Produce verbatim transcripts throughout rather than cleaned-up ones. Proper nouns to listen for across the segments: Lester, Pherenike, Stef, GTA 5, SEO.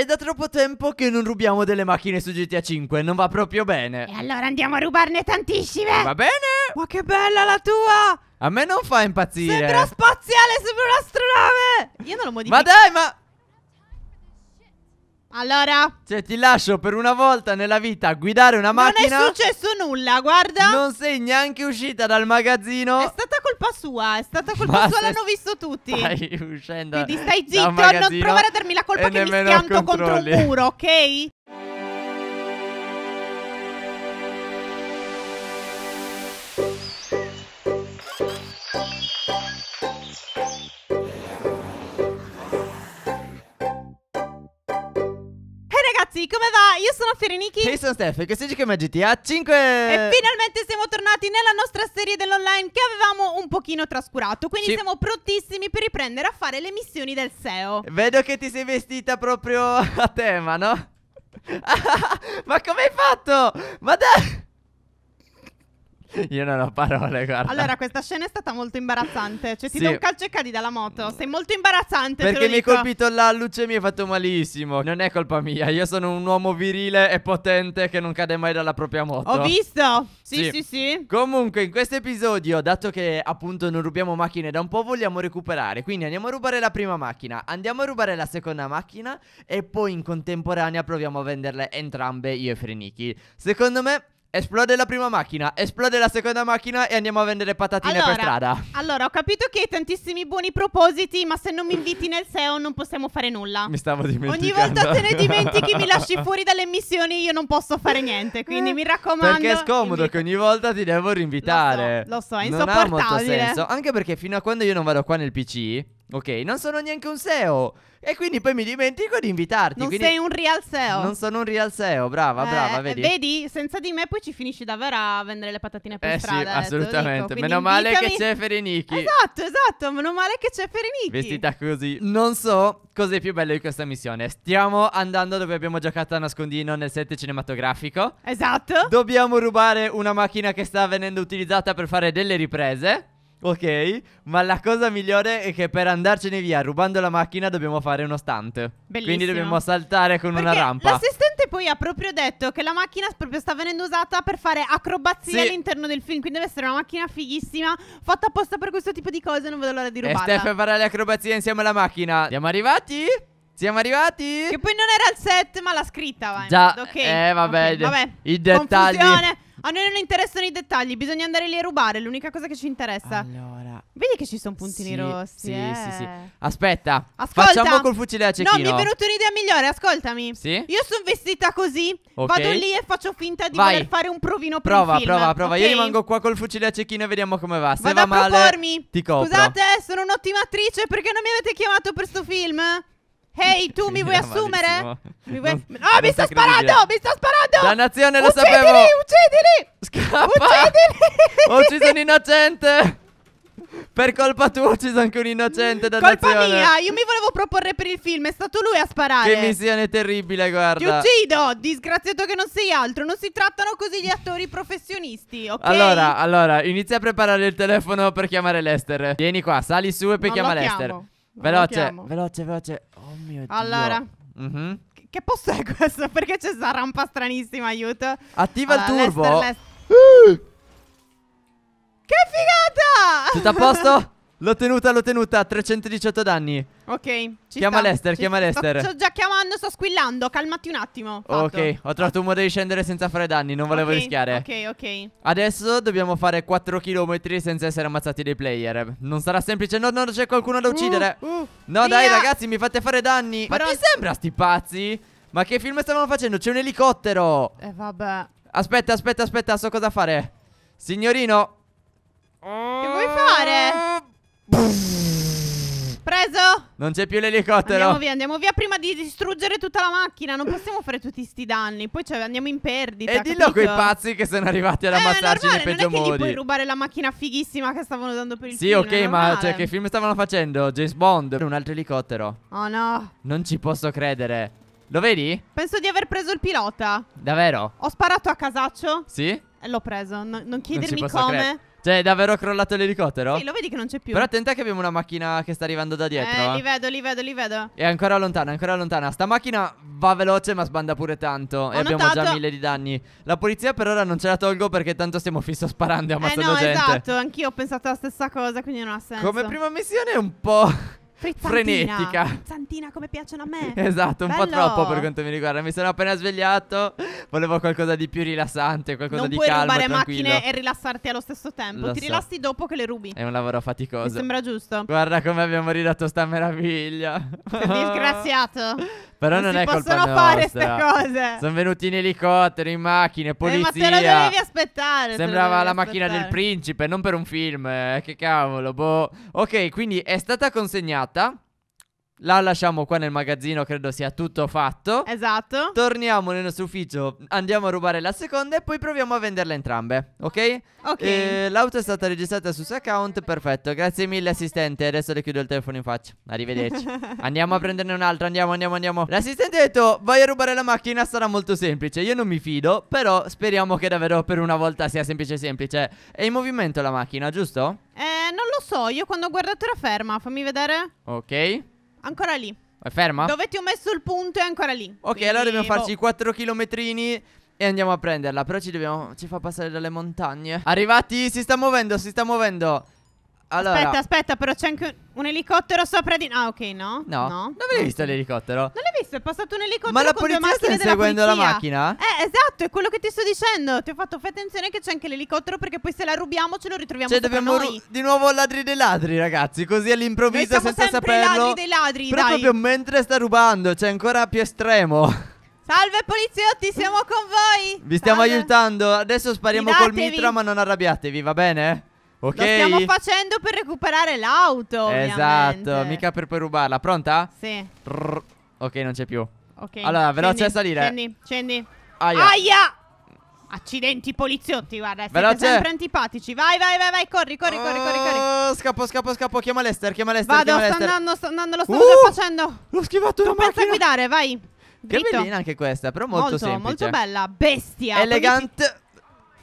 È da troppo tempo che non rubiamo delle macchine su G T A cinque, non va proprio bene. E allora andiamo a rubarne tantissime. Va bene. Ma che bella la tua. A me non fa impazzire. Sembra spaziale, sembra un'astronave. Io non lo modifico. Ma dai, ma... Allora, cioè, ti lascio per una volta nella vita guidare una macchina. Non è successo nulla, guarda. Non sei neanche uscita dal magazzino. È stata colpa sua, è stata colpa ma sua, l'hanno visto tutti. Stai uscendo. Quindi stai zitto, non provare a darmi la colpa che mi schianto contro un muro, ok? Come va? Io sono Pherenike. E io sono Stef, e questo è G T A cinque. E finalmente siamo tornati nella nostra serie dell'online che avevamo un pochino trascurato. Quindi sì, siamo prontissimi per riprendere a fare le missioni del S E O. Vedo che ti sei vestita proprio a tema, no? Ma come hai fatto? Ma dai! Io non ho parole, guarda. Allora, questa scena è stata molto imbarazzante. Cioè, ti sì. do un calcio e cadi dalla moto. Sei molto imbarazzante. Perché mi hai colpito la luce e mi hai fatto malissimo. Non è colpa mia. Io sono un uomo virile e potente che non cade mai dalla propria moto. Ho visto. Sì, sì, sì, sì. Comunque, in questo episodio, dato che appunto non rubiamo macchine da un po', vogliamo recuperare. Quindi andiamo a rubare la prima macchina, andiamo a rubare la seconda macchina, e poi in contemporanea proviamo a venderle entrambe io e Pherenike. Secondo me esplode la prima macchina, esplode la seconda macchina e andiamo a vendere patatine allora, per strada. Allora, ho capito che hai tantissimi buoni propositi, ma se non mi inviti nel S E O non possiamo fare nulla. Mi stavo dimenticando. Ogni volta te ne dimentichi, mi lasci fuori dalle missioni, io non posso fare niente. Quindi mi raccomando. Perché è scomodo invito. Che ogni volta ti devo rinvitare. Lo so, lo so, è insopportabile. Non ha molto senso, anche perché fino a quando io non vado qua nel P C, ok, non sono neanche un S E O. E quindi poi mi dimentico di invitarti. Non sei un real S E O. Non sono un real S E O, brava, eh, brava, vedi? Vedi, senza di me poi ci finisci davvero a vendere le patatine per eh strada. Sì, assolutamente, dico, meno male invitami... che c'è Pherenike. Esatto, esatto, meno male che c'è Pherenike. Vestita così. Non so cos'è più bello di questa missione. Stiamo andando dove abbiamo giocato a nascondino nel set cinematografico. Esatto. Dobbiamo rubare una macchina che sta venendo utilizzata per fare delle riprese. Ok, ma la cosa migliore è che per andarcene via rubando la macchina dobbiamo fare uno stunt. Bellissimo. Quindi dobbiamo saltare con Perché una rampa. L'assistente poi ha proprio detto che la macchina proprio sta venendo usata per fare acrobazie, sì, all'interno del film. Quindi deve essere una macchina fighissima, fatta apposta per questo tipo di cose. Non vedo l'ora di rubarla. E Stef farà le acrobazie insieme alla macchina. Siamo arrivati? Siamo arrivati? Che poi non era il set ma la scritta, vai. Già, okay. eh vabbè, okay. vabbè. I dettagli. Confusione. A noi non interessano i dettagli, bisogna andare lì a rubare, è l'unica cosa che ci interessa. Allora, vedi che ci sono puntini sì, rossi. Sì, eh. sì, sì. Aspetta, ascolta, facciamo col fucile a cecchino. No, mi è venuta un'idea migliore, ascoltami. Sì? Io sono vestita così, okay, vado lì e faccio finta di Vai. voler fare un provino per prova, il film. Prova, prova, okay. Io rimango qua col fucile a cecchino e vediamo come va. Se vado va male, propormi. ti copro. Scusate, sono un'ottima attrice, perché non mi avete chiamato per sto film? Ehi, hey, tu mi vuoi assumere? Mi vuoi... Non, oh, mi sto sparando! Mi sto sparando! Dannazione, lo uccidili, sapevo! Uccidili! Scappa! Uccidili! Ho ucciso un innocente! Per colpa tua ho ucciso anche un innocente, dannazione! Colpa mia! Io mi volevo proporre per il film, è stato lui a sparare! Che missione terribile, guarda! Ti uccido! Disgraziato che non sei altro! Non si trattano così gli attori professionisti, ok? Allora, allora, inizia a preparare il telefono per chiamare Lester. Vieni qua, sali su e poi non chiama Lester. Chiamo. Veloce, veloce, veloce. Oh mio Dio. Allora, mm-hmm. che posto è questo? Perché c'è sta rampa stranissima, aiuto. Attiva allora, il turbo. Lester, Lester. Uh. Che figata! Tutto a posto? L'ho tenuta, l'ho tenuta. trecentodiciotto danni. Ok, ci Chiama sta. Lester, ci chiama sta. Lester. Sto, sto già chiamando, sto squillando. Calmati un attimo. Fatto. Ok, ho trovato un modo di scendere senza fare danni. Non volevo okay, rischiare. Ok, ok. Adesso dobbiamo fare quattro chilometri senza essere ammazzati dai player. Non sarà semplice. No, no, c'è qualcuno da uccidere. Uh, uh, no, via. Dai, ragazzi, mi fate fare danni. Però... Ma ti sembra sti pazzi? Ma che film stavano facendo? C'è un elicottero. Eh, vabbè. Aspetta, aspetta, aspetta. So cosa fare. Signorino. Che vuoi fare? Preso? Non c'è più l'elicottero. Andiamo via, andiamo via prima di distruggere tutta la macchina. Non possiamo fare tutti sti danni. Poi cioè, andiamo in perdita. E dillo a quei pazzi che sono arrivati ad ammazzarci eh, nei peggio modi. Non è che gli puoi rubare la macchina fighissima che stavano usando per il sì, film. Sì, ok, ma cioè, che film stavano facendo? James Bond. Un altro elicottero. Oh no. Non ci posso credere. Lo vedi? Penso di aver preso il pilota. Davvero? Ho sparato a casaccio. Sì? E l'ho preso, no, non chiedermi non come. Cioè, è davvero crollato l'elicottero? Sì, lo vedi che non c'è più. Però attenta che abbiamo una macchina che sta arrivando da dietro. Eh, li vedo, li vedo, li vedo. È ancora lontana, ancora lontana. Sta macchina va veloce ma sbanda pure tanto. Ho e notato. Abbiamo già mille di danni. La polizia per ora non ce la tolgo perché tanto stiamo fisso sparando e ammazzando gente. Eh no, esatto, anch'io ho pensato la stessa cosa, quindi non ha senso. Come prima missione è un po' frizzantina. Frenetica. Frizzantina come piacciono a me. Esatto, un Bello. po' troppo per quanto mi riguarda. Mi sono appena svegliato. Volevo qualcosa di più rilassante, qualcosa non di calmo, tranquillo. Non puoi rubare macchine e rilassarti allo stesso tempo. Lo Ti so. rilassi dopo che le rubi. È un lavoro faticoso. Mi sembra giusto. Guarda come abbiamo ridato sta meraviglia. Sei disgraziato. Però non, non è colpa nostra. Non possono fare queste cose. Sono venuti in elicottero, in macchine, polizia. Eh, ma te lo dovevi aspettare. Sembrava dovevi la macchina aspettare. del principe, non per un film. Eh, che cavolo, boh. Ok, quindi è stata consegnata. La lasciamo qua nel magazzino, credo sia tutto fatto. Esatto. Torniamo nel nostro ufficio, andiamo a rubare la seconda e poi proviamo a venderle entrambe. Ok? Ok. eh, L'auto è stata registrata sul suo account, perfetto. Grazie mille assistente, adesso le chiudo il telefono in faccia. Arrivederci. Andiamo a prenderne un'altra, andiamo, andiamo, andiamo. L'assistente ha detto vai a rubare la macchina, sarà molto semplice. Io non mi fido, però speriamo che davvero per una volta sia semplice semplice. È in movimento la macchina, giusto? Eh, non lo so, io quando ho guardato era ferma, fammi vedere. Ok. Ancora lì. È ferma? Dove ti ho messo il punto è ancora lì. Ok, quindi allora dobbiamo farci boh. quattro chilometrini e andiamo a prenderla, però ci dobbiamo... ci fa passare dalle montagne. Arrivati, si sta muovendo, si sta muovendo. Allora. Aspetta, aspetta, però c'è anche un elicottero sopra di... Ah, ok, no. No, no. Non l'hai visto l'elicottero? Non l'hai visto, è passato un elicottero. Ma la polizia sta inseguendo la macchina? Eh, esatto, è quello che ti sto dicendo. Ti ho fatto, fai attenzione che c'è anche l'elicottero, perché poi se la rubiamo ce lo ritroviamo sopra noi. Cioè dobbiamo di nuovo ladri dei ladri, ragazzi. Così all'improvviso senza saperlo. Siamo sempre ladri dei ladri, però dai. Proprio mentre sta rubando, cioè ancora più estremo. Salve poliziotti, siamo con voi. Vi stiamo Salve. aiutando. Adesso spariamo Fidatevi. col mitra, ma non arrabbiatevi, va bene? Ok. Lo stiamo facendo per recuperare l'auto. Esatto, ovviamente. Mica per poi rubarla. Pronta? Sì. Rrr. Ok, non c'è più. Ok. Allora, veloce a salire. Scendi, scendi. Aia. Aia. Accidenti poliziotti, guarda, siete veloce. sempre antipatici. Vai, vai, vai, vai, corri, corri, oh, corri, corri, corri. Scappo, scappo, scappo. Chiama Lester, chiama Lester. Vado, chiama sto Lester. andando, sto andando, lo sto uh, già facendo. L'ho schivato una macchina. Tu pensa a guidare, vai. Dritto. Che bellina anche questa, però molto, molto semplice. Molto, molto bella, bestia. Elegante.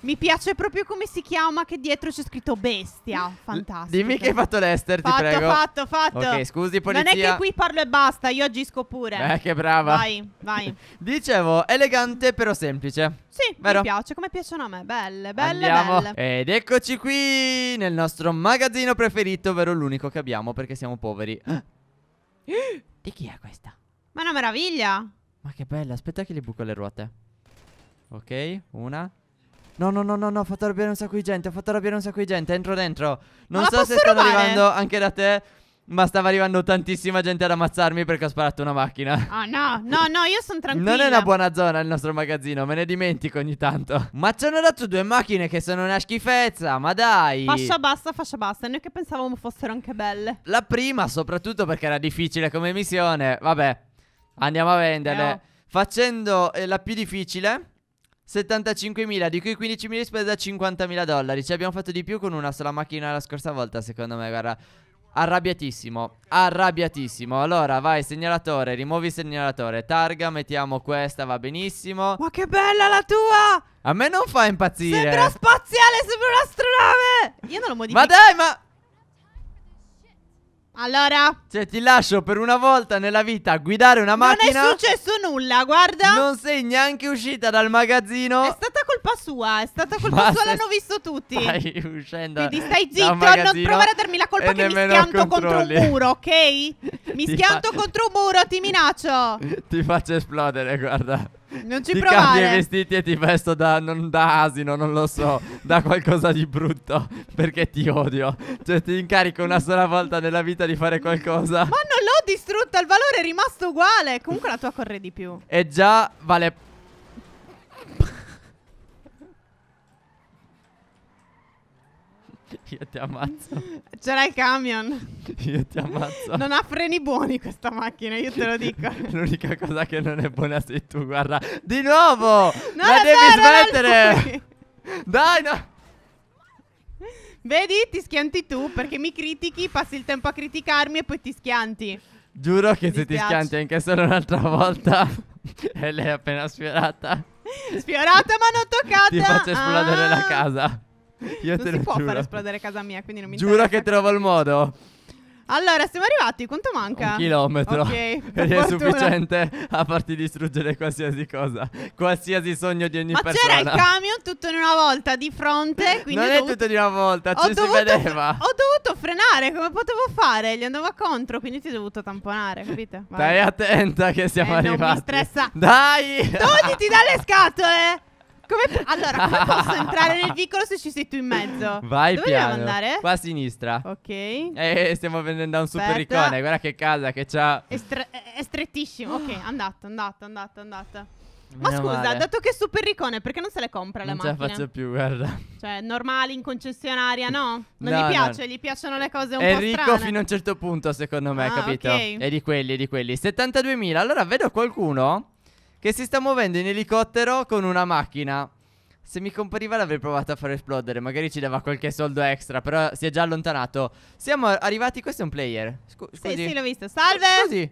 Mi piace proprio come si chiama, che dietro c'è scritto bestia. Fantastico. Dimmi che hai fatto Lester, fatto, ti prego. Fatto, fatto, fatto. Ok, scusi polizia. Non è che qui parlo e basta, io agisco pure. Eh, che brava. Vai, vai. Dicevo, elegante però semplice. Sì, Vero? mi piace, come piacciono a me. Belle, belle, Andiamo. belle. Ed eccoci qui nel nostro magazzino preferito, ovvero l'unico che abbiamo perché siamo poveri. Di chi è questa? Ma è una meraviglia. Ma che bella, aspetta che li buco le ruote. Ok, una... No, no, no, no, no, ho fatto arrabbiare un sacco di gente, ho fatto arrabbiare un sacco di gente, entro dentro. Non so se stanno arrivando anche da te, ma stava arrivando tantissima gente ad ammazzarmi perché ho sparato una macchina. Ah, no, no, no, io sono tranquilla. Non è una buona zona il nostro magazzino, me ne dimentico ogni tanto. Ma ci hanno dato due macchine che sono una schifezza, ma dai. Fascia bassa, fascia bassa, noi che pensavamo fossero anche belle. La prima soprattutto perché era difficile come missione, vabbè, andiamo a venderle. Eh, oh. Facendo eh, la più difficile... settantacinquemila, di cui quindicimila di spesa, cinquantamila dollari. Ci abbiamo fatto di più con una sola macchina la scorsa volta, secondo me, guarda. Arrabbiatissimo, arrabbiatissimo. Allora vai, segnalatore, rimuovi il segnalatore. Targa, mettiamo questa, va benissimo. Ma che bella la tua! A me non fa impazzire. Sembra spaziale, sembra un'astronave. Io non lo modifico. Ma dai, ma... Allora, cioè ti lascio per una volta nella vita guidare una macchina. Non è successo nulla, guarda. Non sei neanche uscita dal magazzino. È stata colpa sua, è stata colpa Ma sua, l'hanno visto tutti. Stai uscendo. Quindi stai zitto, non provare a darmi la colpa che mi schianto controlli. contro un muro, ok? Mi schianto fa... contro un muro, ti minaccio. Ti faccio esplodere, guarda. Non ci ti provare. Ti cambi i vestiti e ti vesto da, non da asino, non lo so, da qualcosa di brutto, perché ti odio. Cioè ti incarico una sola volta nella vita di fare qualcosa. Ma non l'ho distrutta, il valore è rimasto uguale. Comunque la tua corre di più. E già vale. Io ti ammazzo. C'era il camion. Io ti ammazzo. Non ha freni buoni questa macchina, io te lo dico. L'unica cosa che non è buona sei tu, guarda. Di nuovo! Non la devi smettere! Dai, no! Vedi, ti schianti tu perché mi critichi, passi il tempo a criticarmi e poi ti schianti. Giuro che se ti schianti anche solo un'altra volta e lei è appena sfiorata. Sfiorata ma non toccata. Ti faccio esplodere ah. la casa. Io non te si lo può giuro. far esplodere casa mia, quindi non mi giuro interessa. Giuro che trovo il modo. Allora, siamo arrivati, quanto manca? Un chilometro. Ok, ed è sufficiente a farti distruggere qualsiasi cosa, qualsiasi sogno di ogni Ma persona. Ma c'era il camion tutto in una volta di fronte, quindi non è dovuto... tutto di una volta, ci dovuto... si vedeva. Ho dovuto frenare, come potevo fare? Gli andava contro, quindi ti ho dovuto tamponare, capito? Vai. Stai attenta che siamo eh, arrivati. Non mi stressa. Dai! Togliti dalle scatole! Come... Allora, come posso entrare nel vicolo se ci sei tu in mezzo? Vai Dove piano. Dove dobbiamo andare? Qua a sinistra. Ok. E stiamo venendo da un super ricone. Guarda che casa che c'ha. È, stre è strettissimo. Ok, andata, andata, andata, andata. Ma scusa, male. dato che è super ricone, perché non se le compra la macchina? Non ce la faccio più, guarda. Cioè, normali in concessionaria, no? Non no, gli piace, no. gli piacciono le cose un è po' strane. È ricco fino a un certo punto, secondo me, ah, capito? Okay. È di quelli, è di quelli. settantaduemila. Allora, vedo qualcuno che si sta muovendo in elicottero con una macchina. Se mi compariva l'avrei provato a far esplodere. Magari ci dava qualche soldo extra. Però si è già allontanato. Siamo arrivati. Questo è un player. Scu Scusi. Sì, sì, l'ho visto. Salve. Scusi.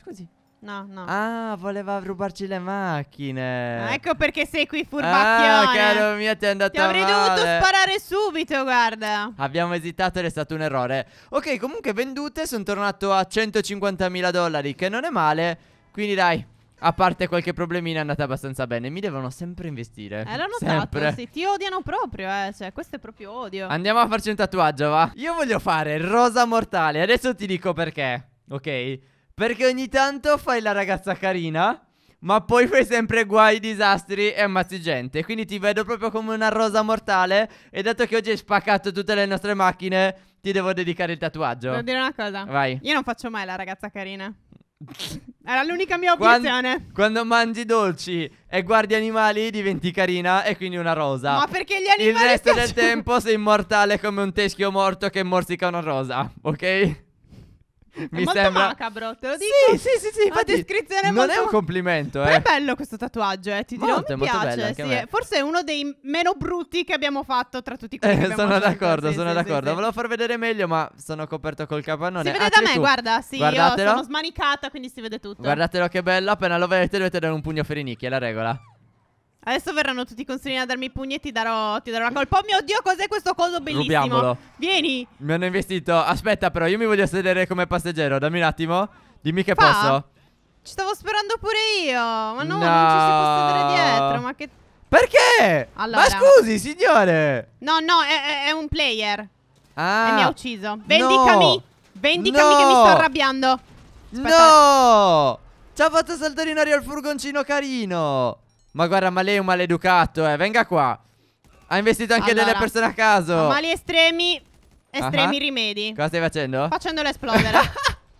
Scusi. No, no. Ah, voleva rubarci le macchine. Ah, ecco perché sei qui, furbacchione. Ah, caro mio, ti è andato male. Ti avrei dovuto sparare subito, guarda. Abbiamo esitato ed è stato un errore. Ok, comunque vendute. Sono tornato a centocinquantamila dollari, che non è male. Quindi dai, a parte qualche problemino, è andata abbastanza bene. Mi devono sempre investire. Eh, l'ho notato, sì. Ti odiano proprio, eh. Cioè, questo è proprio odio. Andiamo a farci un tatuaggio, va. Io voglio fare rosa mortale. Adesso ti dico perché, ok? Perché ogni tanto fai la ragazza carina, ma poi fai sempre guai, disastri e ammazzi gente. Quindi ti vedo proprio come una rosa mortale. E dato che oggi hai spaccato tutte le nostre macchine, ti devo dedicare il tatuaggio. Devo dire una cosa. Vai. Io non faccio mai la ragazza carina. Era l'unica mia obiezione. Quando, quando mangi dolci e guardi animali diventi carina e quindi una rosa. Ma perché gli animali... Il resto del tempo sei immortale come un teschio morto che morsica una rosa, ok? Mi è molto sembra... macabro, te lo dico. Sì, sì, sì, sì. Infatti, descrizione non molto... è un complimento, eh. Però è bello questo tatuaggio, eh. Ti dirò, molto, mi molto piace. Bello, sì, è... Forse è uno dei meno brutti che abbiamo fatto tra tutti quelli eh, che sono d'accordo, sì, sono sì, d'accordo. Sì, volevo far vedere meglio, ma sono coperto col capannone. Si vede Altri da me, tu. guarda. Sì, Guardatelo. Io sono smanicata, quindi si vede tutto. Guardatelo che bello. Appena lo vedete dovete dare un pugno a Pherenike, è la regola. Adesso verranno tutti i consiglieri a darmi i pugni e ti darò, ti darò una colpa. Oh mio Dio, cos'è questo coso bellissimo? Rubiamolo. Vieni. Mi hanno investito. Aspetta però, io mi voglio sedere come passeggero. Dammi un attimo. Dimmi che Fa. posso. Ci stavo sperando pure io. Ma no, no, non ci si può sedere dietro. Ma che... Perché? Allora. Ma scusi, signore. No, no, è, è un player. Ah. E mi ha ucciso. Vendicami. No. Vendicami no. che mi sto arrabbiando. Aspetta. No. Ci ha fatto saltare in aria il furgoncino carino. Ma guarda, ma lei è un maleducato, eh. Venga qua. Ha investito anche allora, delle persone a caso. Mali estremi. Estremi uh-huh. rimedi. Cosa stai facendo? Facendolo esplodere.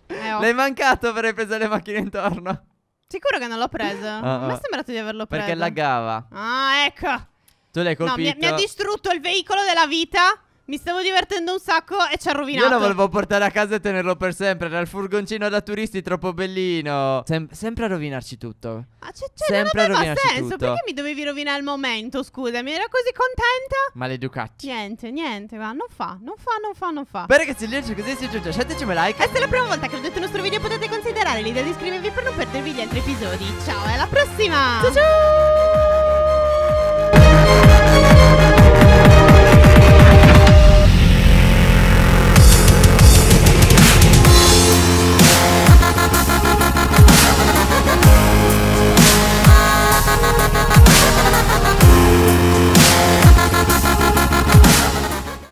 eh, oh. L'hai mancato per aver preso le macchine intorno. Sicuro che non l'ho preso. uh-uh. A me è sembrato di averlo preso. Perché laggava. Ah, ecco. Tu l'hai colpito. No, mi, mi ha distrutto il veicolo della vita. Mi stavo divertendo un sacco e ci ha rovinato. Io lo volevo portare a casa e tenerlo per sempre. Era il furgoncino da turisti troppo bellino. Sem sempre a rovinarci tutto. Ah, cioè, cioè non aveva senso tutto. Perché mi dovevi rovinare il momento, scusami? Era così contenta. Maleducati. Niente, niente, va. Non fa, non fa, non fa, non fa. Beh ragazzi, se così si giunge, lasciateci un like. E se è la prima volta che vedete il nostro video potete considerare l'idea di iscrivervi per non perdervi gli altri episodi. Ciao, alla prossima. Ciao ciao.